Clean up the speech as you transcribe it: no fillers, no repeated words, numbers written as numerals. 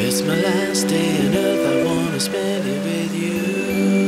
If it's my last day on earth, I wanna spend it with you.